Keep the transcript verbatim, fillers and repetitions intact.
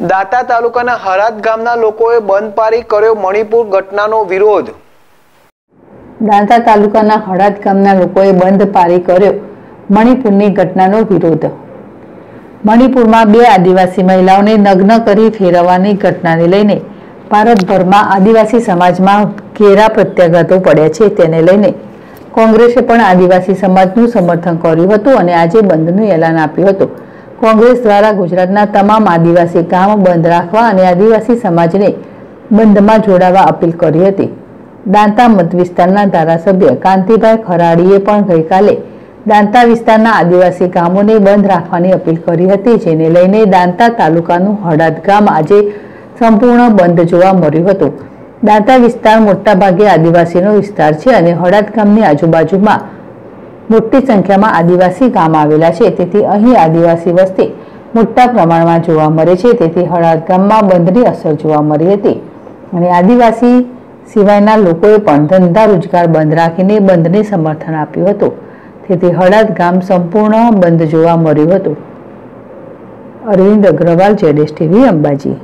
દાંતા તાલુકાના હડાદ ગામના લોકોએ બંધ પાળી કર્યો મણિપુર ઘટનાનો વિરોધ. દાંતા તાલુકાના હડાદ ગામના લોકોએ બંધ પાળી કર્યો મણિપુરની ઘટનાનો વિરોધ. મણિપુરમાં બે આદિવાસી મહિલાઓને નગ્ન કરી ફેરવવાની ઘટનાને લઈને ભારતભરમાં આદિવાસી સમાજમાં ઘેરા પ્રત્યાઘાતો પડ્યા છે. તેને લઈને કોંગ્રેસે પણ આદિવાસી સમાજનું સમર્થન કર્યું હતું અને આજે બંધનું એલાન આપ્યું હતું. કોંગ્રેસ દ્વારા ગુજરાતના તમામ આદિવાસી ગામ બંધ રાખવા અને આદિવાસી સમાજને બંધમાં જોડાવા અપીલ કરી હતી. દાંતા મત વિસ્તારના ધારાસભ્ય કાંતિભાઈ ખરાડીએ પણ ગઈકાલે દાંતા વિસ્તારના આદિવાસી ગામોને બંધ રાખવાની અપીલ કરી હતી, જેને લઈને દાંતા તાલુકાનું હડાદ ગામ આજે સંપૂર્ણ બંધ જોવા મળ્યું હતું. દાંતા વિસ્તાર મોટાભાગે આદિવાસીનો વિસ્તાર છે અને હડાદ ગામની આજુબાજુમાં મોટી સંખ્યામાં આદિવાસી ગામ આવેલા છે, તેથી અહીં આદિવાસી વસ્તી મોટા પ્રમાણમાં જોવા મળે છે. તેથી હળાદ ગામમાં બંધની અસર જોવા મળી હતી અને આદિવાસી સિવાયના લોકોએ પણ ધંધા રોજગાર બંધ રાખીને બંધને સમર્થન આપ્યું હતું. તેથી હળાદ ગામ સંપૂર્ણ બંધ જોવા મળ્યું હતું. અરવિંદ અગ્રવાલ, જેએસટીવી, અંબાજી.